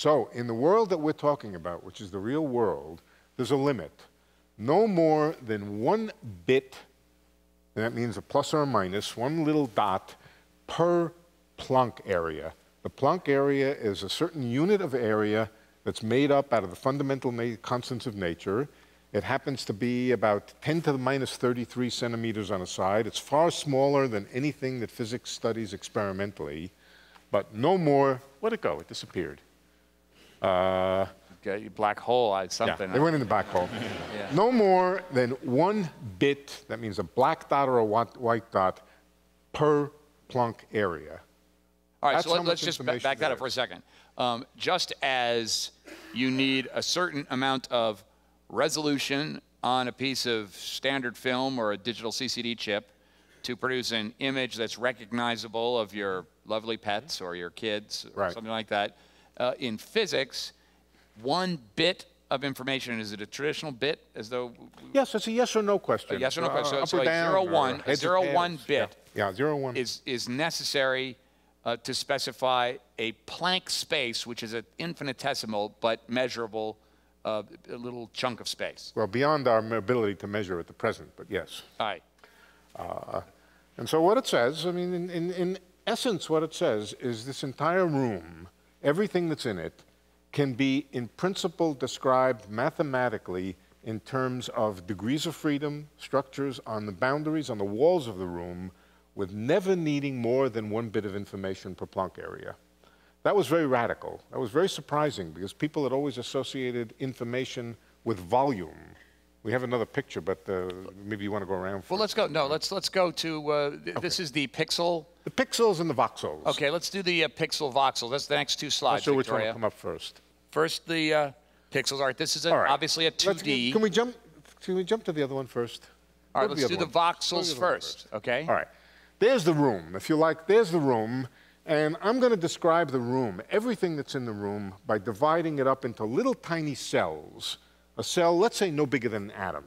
So in the world that we're talking about, which is the real world, there's a limit. No more than one bit, and that means a plus or a minus, one little dot per Planck area. The Planck area is a certain unit of area that's made up out of the fundamental constants of nature. It happens to be about 10 to the minus 33 centimeters on a side. It's far smaller than anything that physics studies experimentally, but no more. Where'd it go? It disappeared. Black hole, something. Yeah, they went in the black hole. Yeah. No more than one bit, that means a black dot or a white dot, per Planck area. All right, that's so let's just back that up for a second. Just as you need a certain amount of resolution on a piece of standard film or a digital CCD chip to produce an image that's recognizable of your lovely pets or your kids or something like that, in physics, one bit of information, is it a traditional bit as though? Yes, it's a yes or no question. A yes or no question. So it's like 0, 1, a 0, 1 bit. Yeah, yeah, 0, 1. Is necessary to specify a Planck space, which is an infinitesimal but measurable a little chunk of space. Well, beyond our ability to measure at the present, but yes. All right. And so what it says, I mean, in essence, what it says is this entire room, everything that's in it, can be in principle described mathematically in terms of degrees of freedom, structures on the boundaries, on the walls of the room, with never needing more than one bit of information per Planck area. That was very radical. That was very surprising because people had always associated information with volume. We have another picture, but maybe you want to go around first. Well, let's go. No, let's go to, okay. This is the pixel. The pixels and the voxels. Okay, let's do the pixel voxel. That's the next two slides, Victoria. Not sure which one will come up first. First, the pixels. All right, this is obviously a 2D. Can we jump to the other one first? All right, let's do the voxels first, okay? All right. There's the room. If you like, there's the room. And I'm going to describe the room, everything that's in the room, by dividing it up into little tiny cells. A cell, let's say, no bigger than an atom.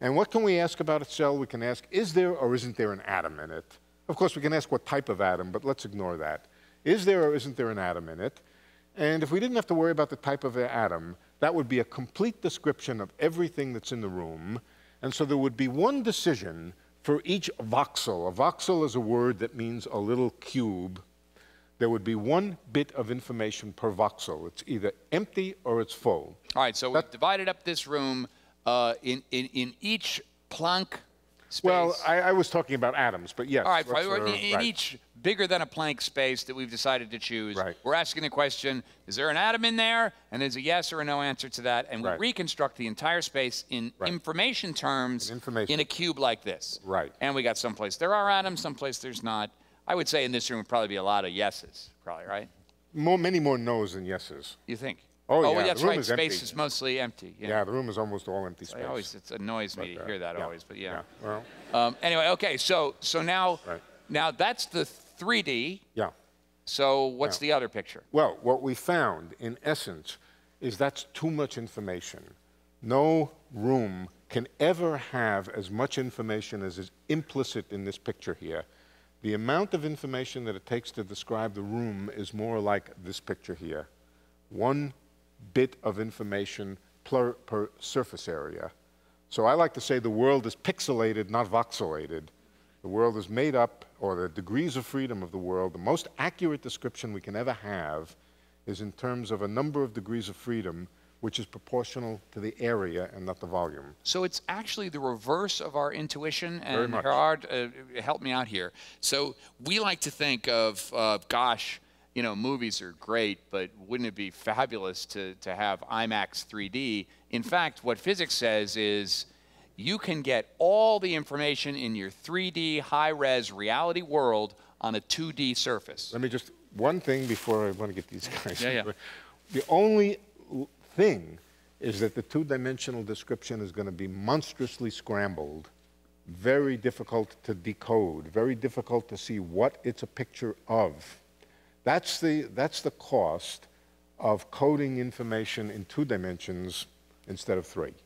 And what can we ask about a cell? We can ask, is there or isn't there an atom in it? Of course, we can ask what type of atom, but let's ignore that. Is there or isn't there an atom in it? And if we didn't have to worry about the type of the atom, that would be a complete description of everything that's in the room. And so there would be one decision for each voxel. A voxel is a word that means a little cube. There would be one bit of information per voxel. It's either empty or it's full. All right, so we've divided up this room in each Planck space. Well, I was talking about atoms, but yes. All right, in each bigger than a Planck space that we've decided to choose, we're asking the question, is there an atom in there? And there's a yes or a no answer to that. And we reconstruct the entire space in information terms in a cube like this. Right. And we got someplace there are atoms, someplace there's not. I would say in this room would probably be a lot of yeses, probably, right? Many more no's than yeses. You think? Oh yeah, well, that's right. Space is mostly empty. Yeah. Yeah, the room is almost all empty space. It annoys me to hear that always, but yeah. Well. Anyway, okay, so now, now that's the 3D. Yeah. So what's the other picture? Well, what we found, in essence, is that's too much information. No room can ever have as much information as is implicit in this picture here. The amount of information that it takes to describe the room is more like this picture here. One bit of information per surface area. So I like to say the world is pixelated, not voxelated. The world is made up, or the degrees of freedom of the world, the most accurate description we can ever have is in terms of a number of degrees of freedom, which is proportional to the area and not the volume. So it's actually the reverse of our intuition. And Gerard, help me out here. So we like to think of, gosh, you know, movies are great, but wouldn't it be fabulous to have IMAX 3D? In fact, what physics says is you can get all the information in your 3D high-res reality world on a 2D surface. Let me just, one thing before I want to get these guys. Yeah. The only thing is that the two-dimensional description is going to be monstrously scrambled, very difficult to decode, very difficult to see what it's a picture of. That's the cost of coding information in two dimensions instead of three.